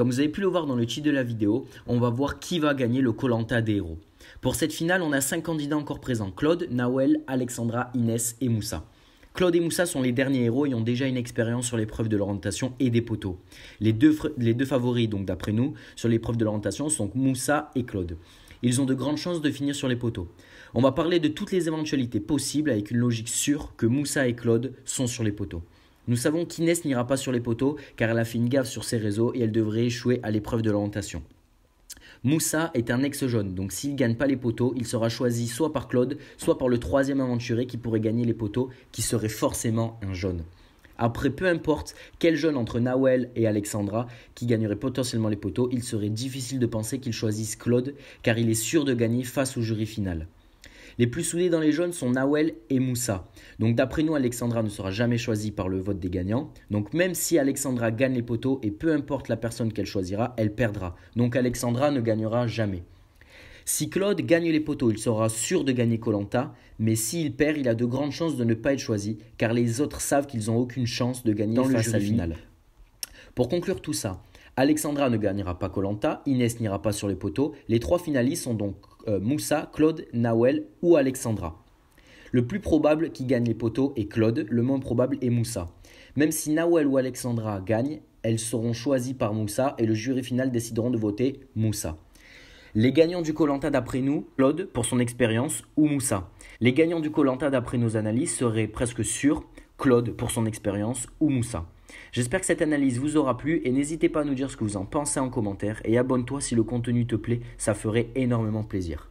Comme vous avez pu le voir dans le titre de la vidéo, on va voir qui va gagner le Koh Lanta des héros. Pour cette finale, on a 5 candidats encore présents, Claude, Naoil, Alexandra, Inès et Moussa. Claude et Moussa sont les derniers héros ayant déjà une expérience sur l'épreuve de l'orientation et des poteaux. Les deux favoris, donc d'après nous, sur l'épreuve de l'orientation sont Moussa et Claude. Ils ont de grandes chances de finir sur les poteaux. On va parler de toutes les éventualités possibles avec une logique sûre que Moussa et Claude sont sur les poteaux. Nous savons qu'Inès n'ira pas sur les poteaux car elle a fait une gaffe sur ses réseaux et elle devrait échouer à l'épreuve de l'orientation. Moussa est un ex-jaune, donc s'il ne gagne pas les poteaux, il sera choisi soit par Claude, soit par le troisième aventurier qui pourrait gagner les poteaux, qui serait forcément un jaune. Après, peu importe quel jaune entre Nawel et Alexandra qui gagnerait potentiellement les poteaux, il serait difficile de penser qu'il choisisse Claude, car il est sûr de gagner face au jury final. Les plus soudés dans les jaunes sont Naoil et Moussa. Donc d'après nous, Alexandra ne sera jamais choisie par le vote des gagnants. Donc même si Alexandra gagne les poteaux, et peu importe la personne qu'elle choisira, elle perdra. Donc Alexandra ne gagnera jamais. Si Claude gagne les poteaux, il sera sûr de gagner Koh Lanta. Mais s'il perd, il a de grandes chances de ne pas être choisi, car les autres savent qu'ils n'ont aucune chance de gagner face à la finale. Pour conclure tout ça, Alexandra ne gagnera pas Koh Lanta, Inès n'ira pas sur les poteaux. Les trois finalistes sont donc Moussa, Claude, Naoil ou Alexandra. Le plus probable qui gagne les poteaux est Claude, le moins probable est Moussa. Même si Naoil ou Alexandra gagnent, elles seront choisies par Moussa et le jury final décideront de voter Moussa. Les gagnants du Koh Lanta d'après nous, Claude pour son expérience ou Moussa. Les gagnants du Koh Lanta d'après nos analyses seraient presque sûrs Claude pour son expérience ou Moussa. J'espère que cette analyse vous aura plu et n'hésitez pas à nous dire ce que vous en pensez en commentaire et abonne-toi si le contenu te plaît, ça ferait énormément plaisir.